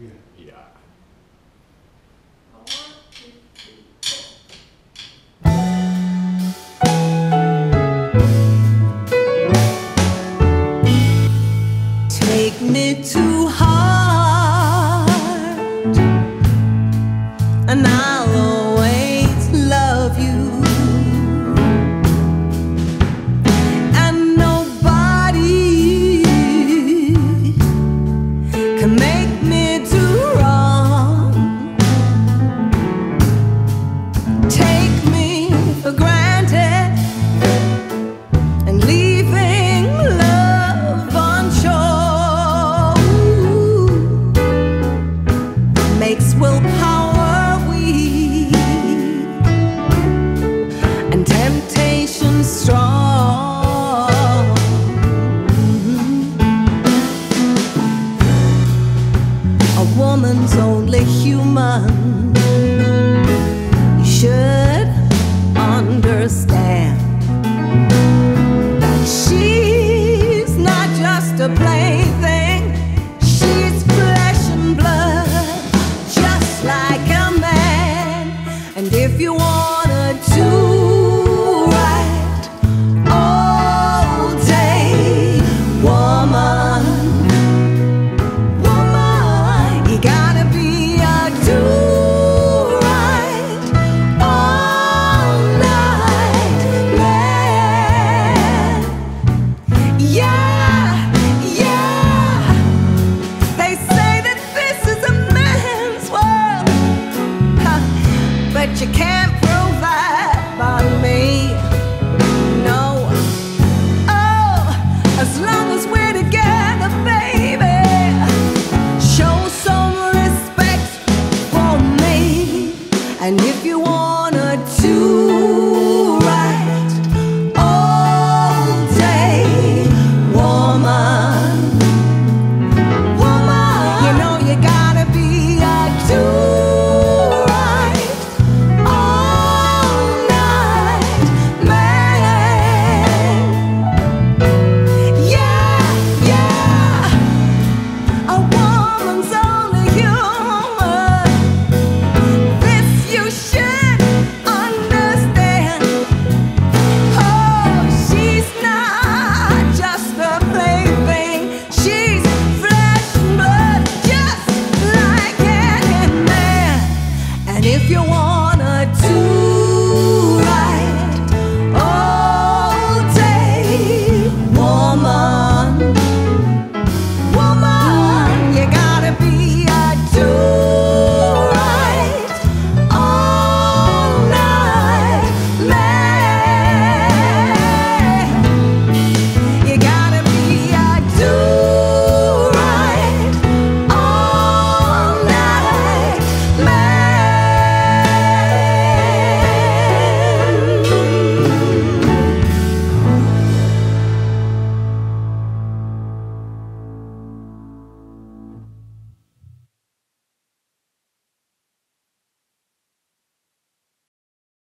Yeah. Yeah. Take me to heart, and I'll always love you, and nobody can make me do wrong. Take me for granted and leaving love unsure makes willpower. Woman's only human, you should understand that she's not just a plain